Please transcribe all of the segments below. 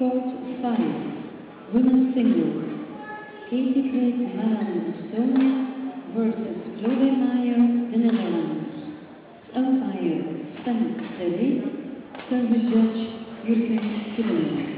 Court 5, women's singles, Kati-Kreet Marran, Estonia versus Chloe Mayer, the Netherlands. Umpire, Stan Kelly, service judge, Yulia Stepanova.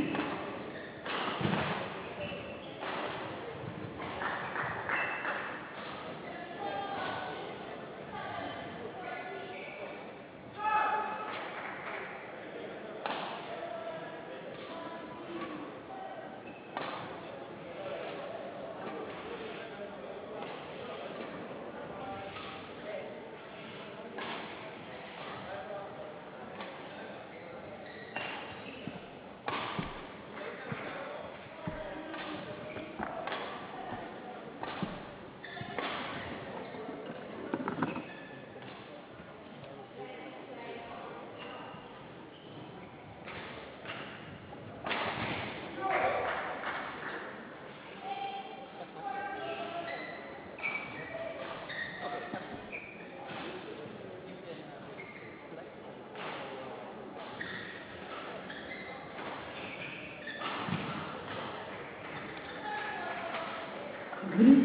Group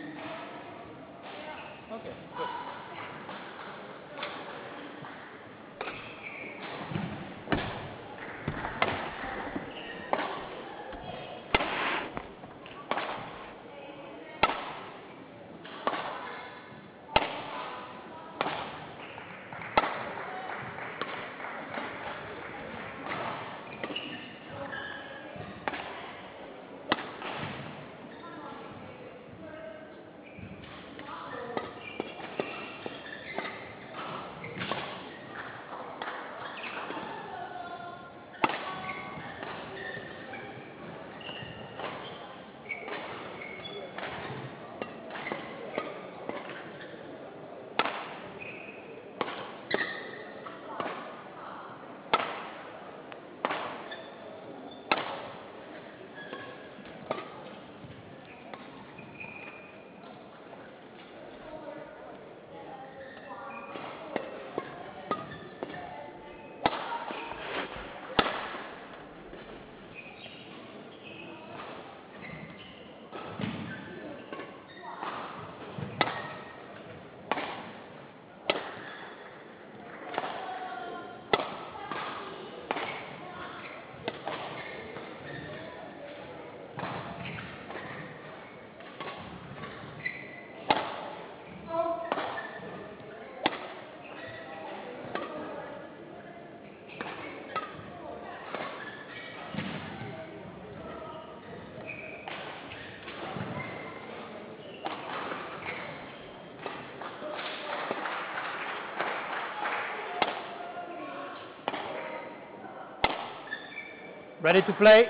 Ready to play?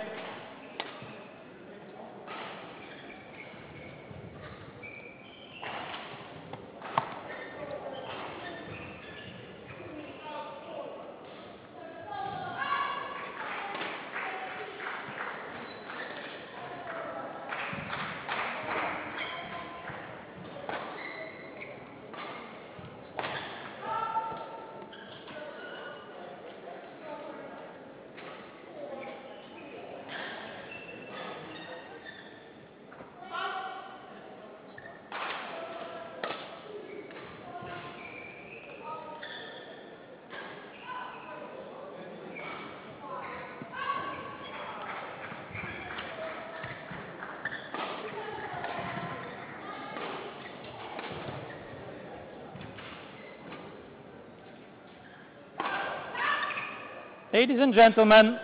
Ladies and gentlemen,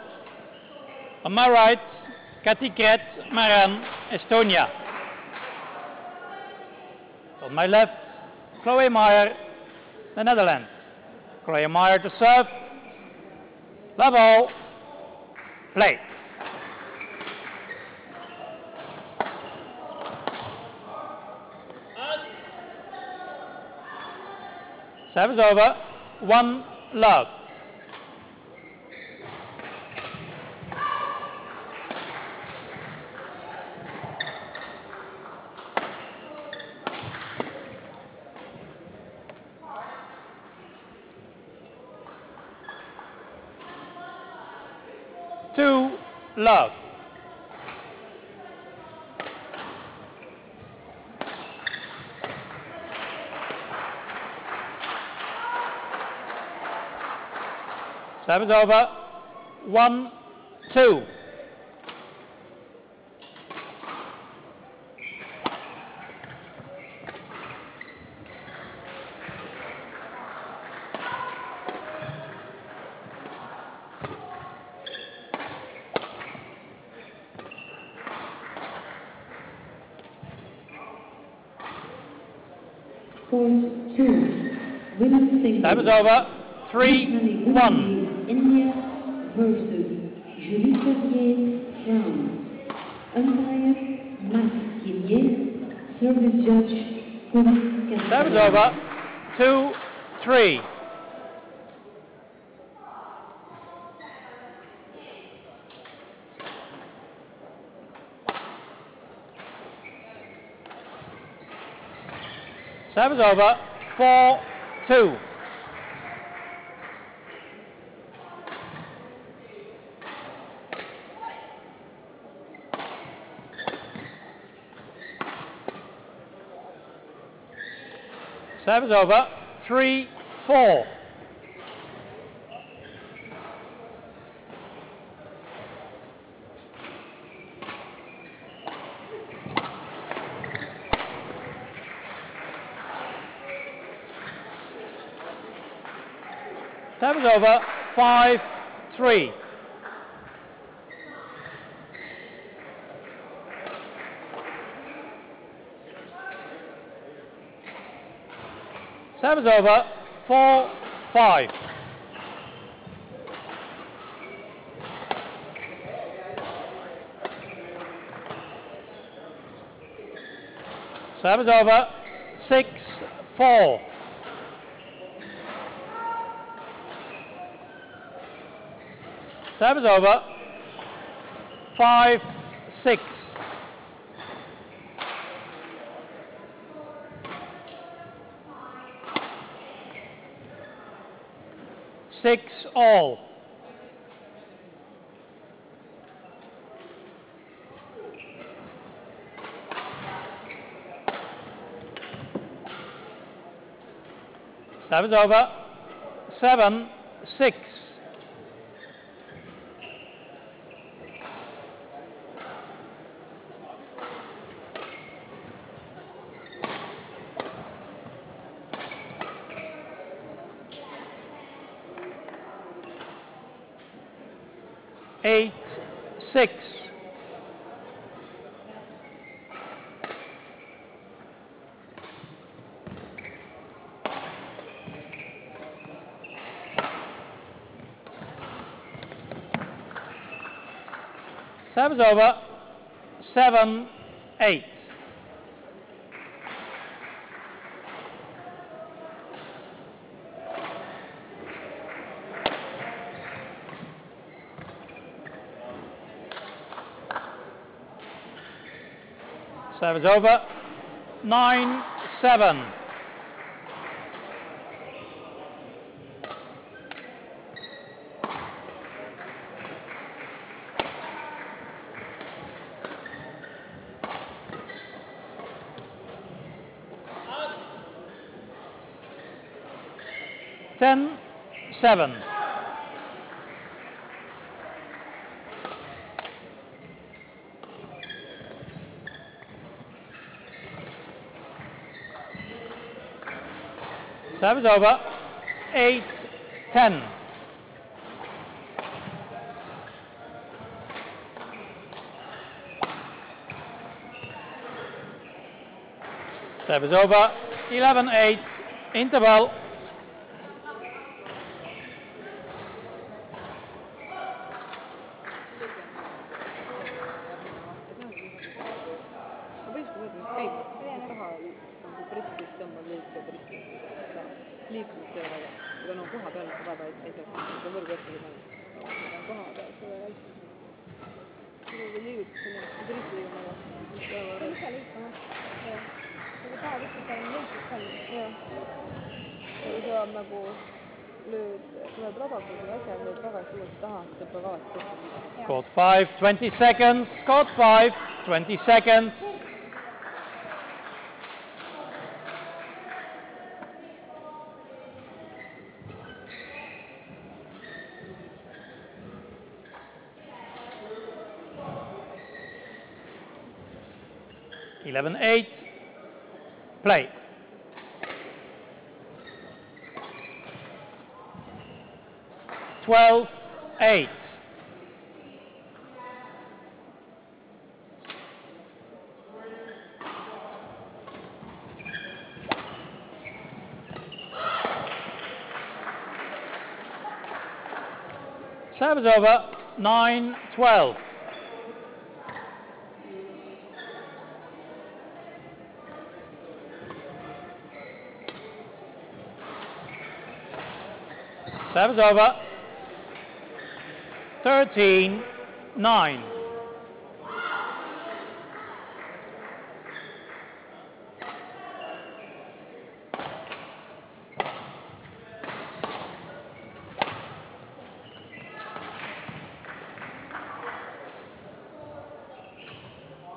on my right, Kati-Kreet Marran, Estonia. On my left, Chloe Mayer, the Netherlands. Chloe Mayer to serve. Love all. Play. Savazova, one love. to love. Savazova, 1-2. Savazova, 3-1. India versus Julie Cordier, France. Umpire, Max Guillet, service judge, Corinne Castro. Savazova, 2-3. Savazova, 4-2. Savazova, 3-4. Savazova, 5-3. Savazova, 4-5. Savazova, 6-4. Savazova, 5-6. Six all. Savazova, 7-6. Savazova, 7-8. Savazova, 9-7. Ten, 7. Savazova, 8-10. Savazova, 11-8. Interval. Scott 5, 20 seconds. Scott 5, 20 seconds. Eleven, 8. Play. Twelve, 8. 7 over 9, 12. 7 over 13, 9.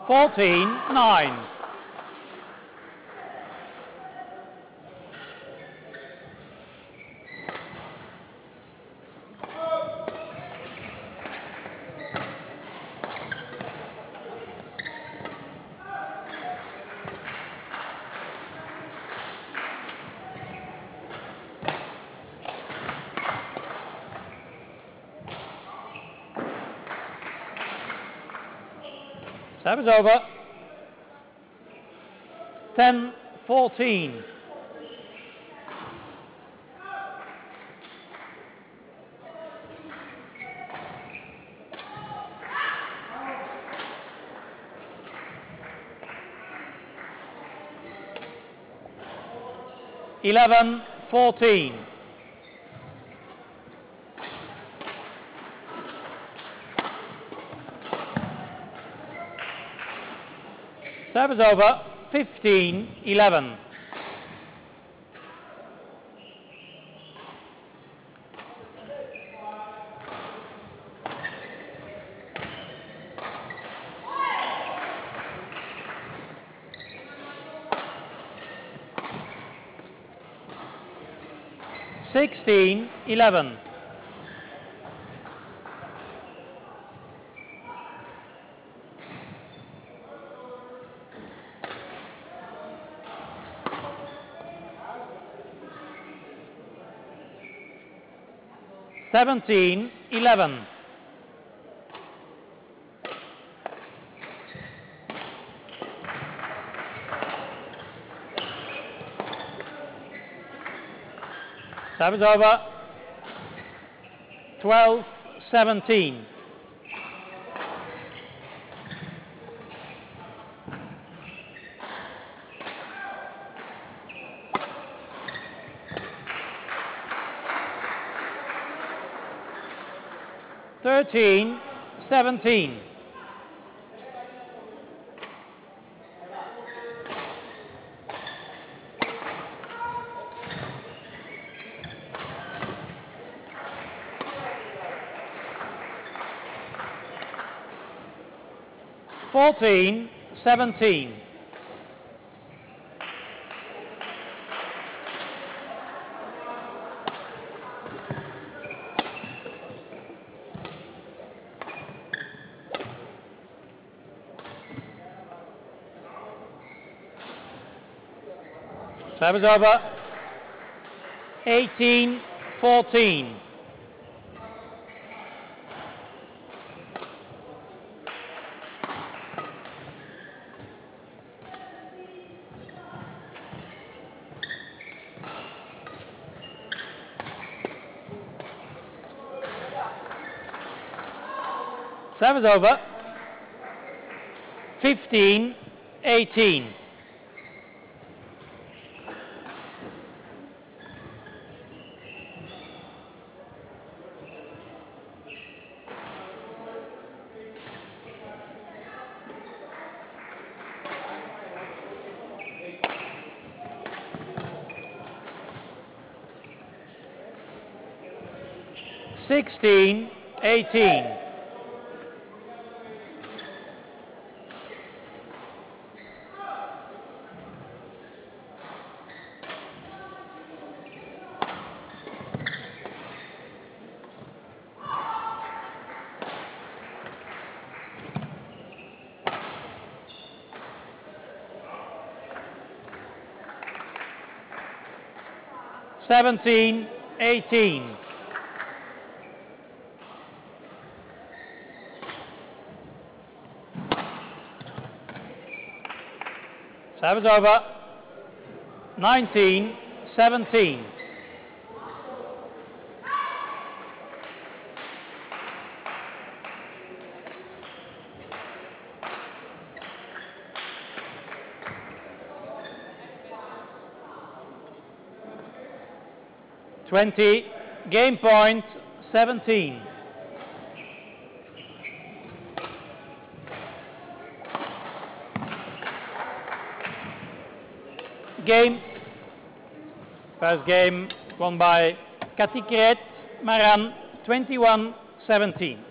14, 9. 7 over 10, 14. 11, 14. 7 over 15, 11. 16, 11. 17, 11. 7 over 12, 17. 13, 17. 14, 17. 7 over 18, 14. 7 over 15, 18. 17, 16-18. Seventeen, 18. Savazova, 19-17. Game point, 17. Game. First game won by Kati-Kreet Marran, 21-17.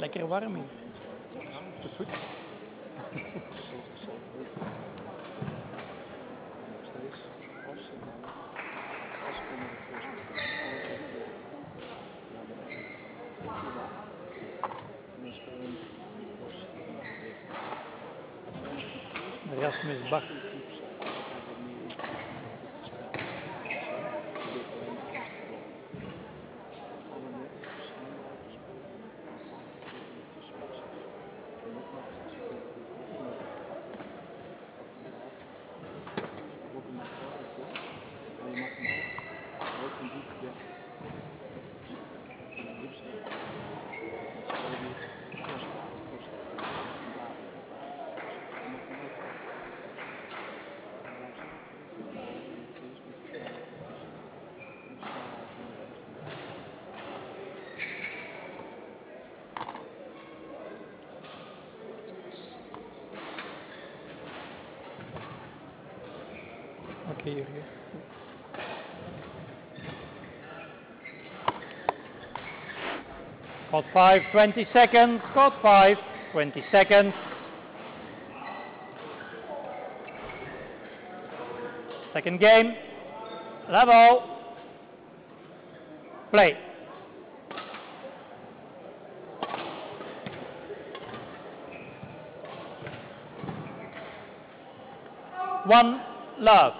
Lekker warm hier. Erasmus Bach. Here. Got 5, 20 seconds. Got 5, 20 seconds. Second game. Level. Play. One love.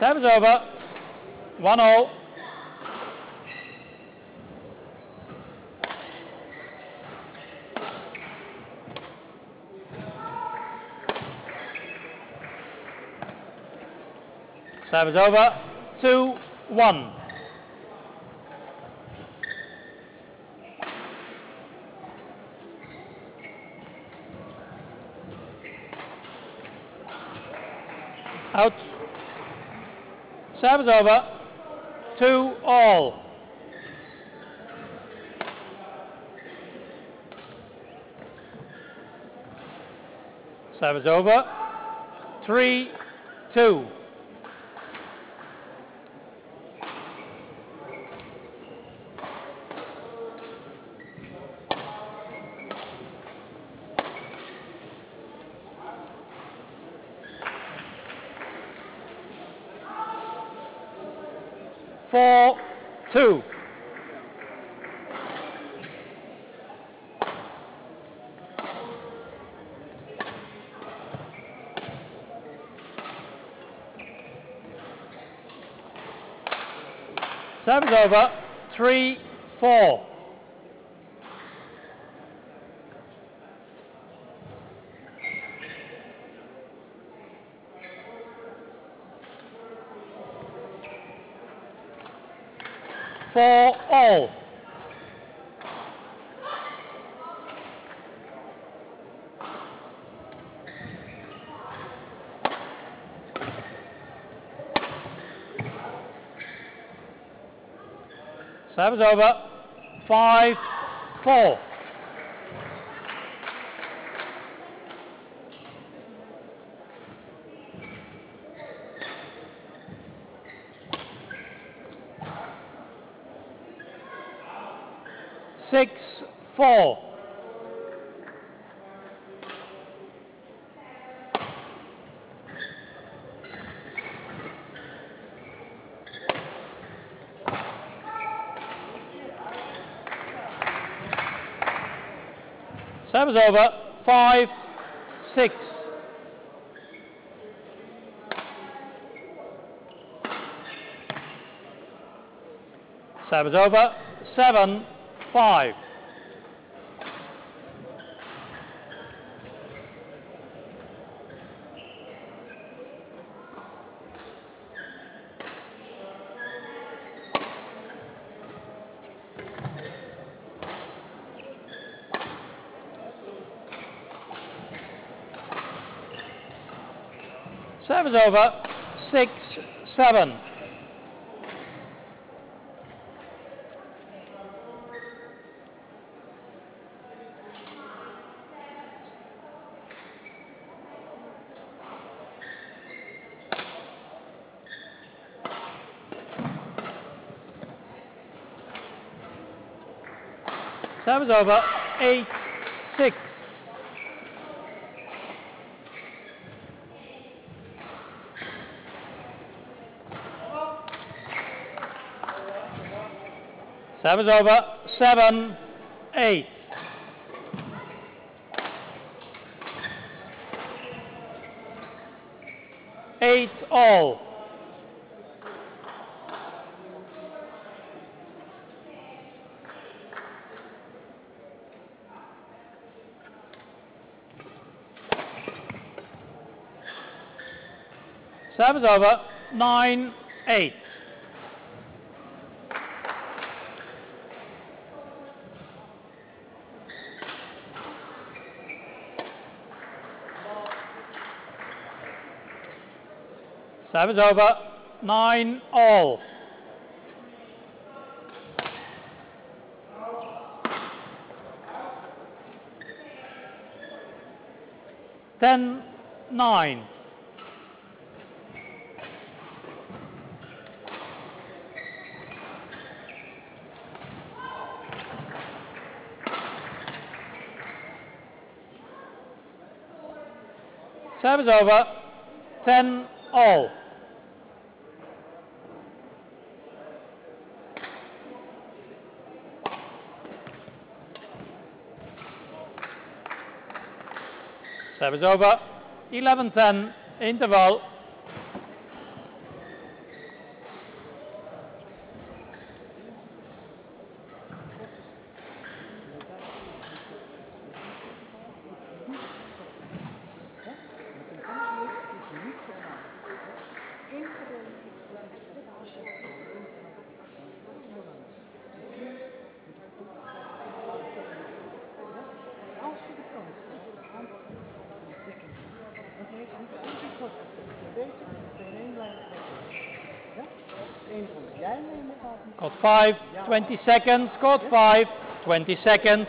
Time is over, 1-0. Time is over, 2-1. Out. Savazova, 2-all. Savazova, 3-2. Two. Savazova, 3-4. For all. Savazova, 5-4. Six, four. Savazova, 5-6. Savazova, 7-5. Savazova, 6-7. Savazova, 8-6. Savazova, 7-8. Eight all. Savazova, 9-8. Savazova, 9-all. Ten, 9. Savazova, 10-all. Savazova, 11-10 interval. Got 5, 20 seconds, got 5, 20 seconds.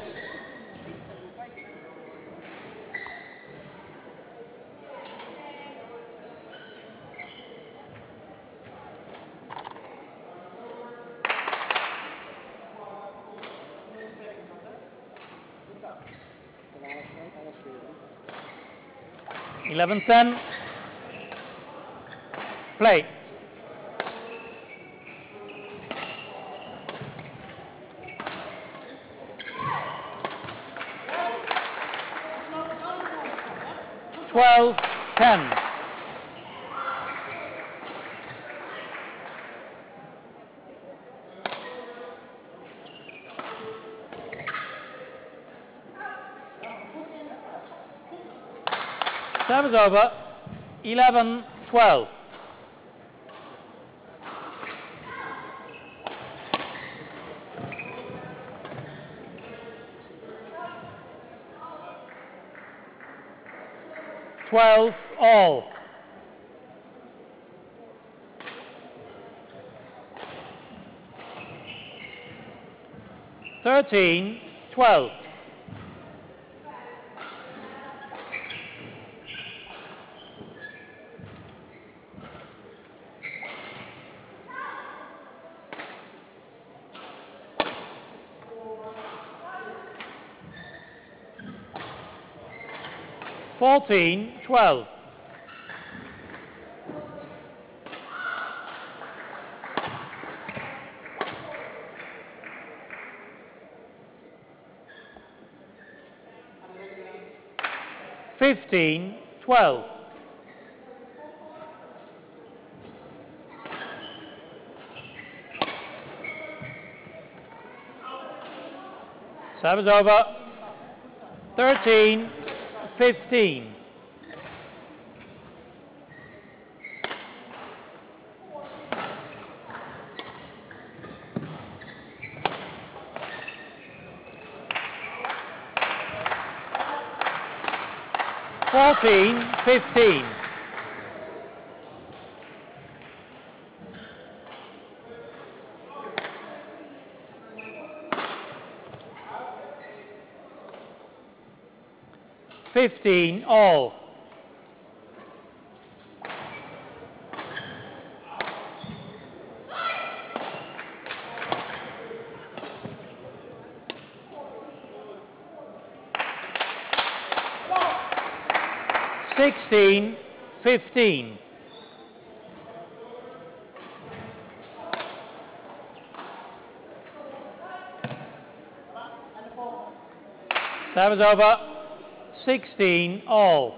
Eleven, 10. Play. Well, 10. Savazova, 11-12. Twelve all. 13-12. (14-12) (15-12) 7's over. 13-15. 14-15. 15-all. 16-15. 7's over. 16-all.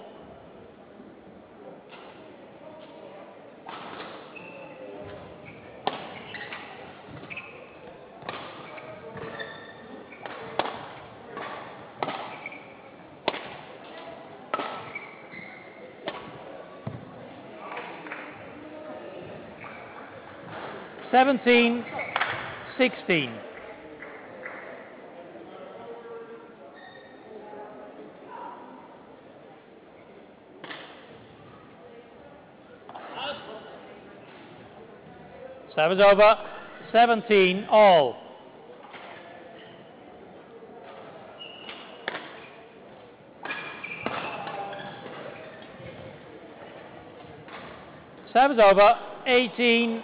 17-16. 7's over. 17-all. 7's over. 18-17.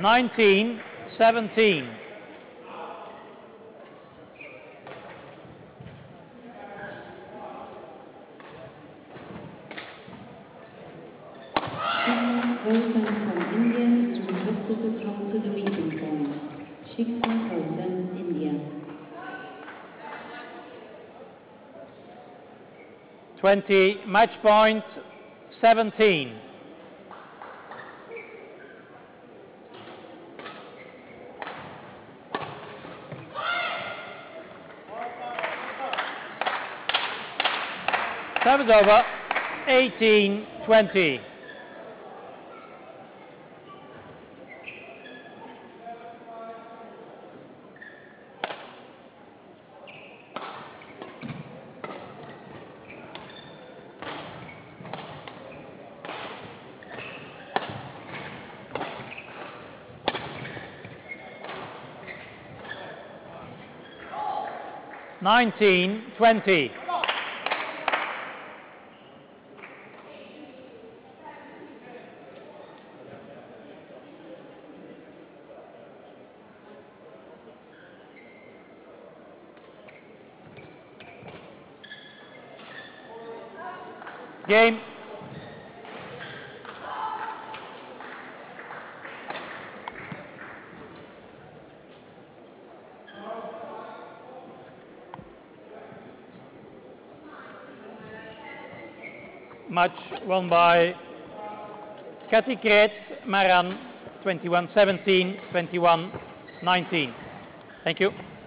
19-17. 20 match point, 17. 7's over. 18-20. 19-20. Match won by Kati-Kreet Marran, 21-17, 21-19. Thank you.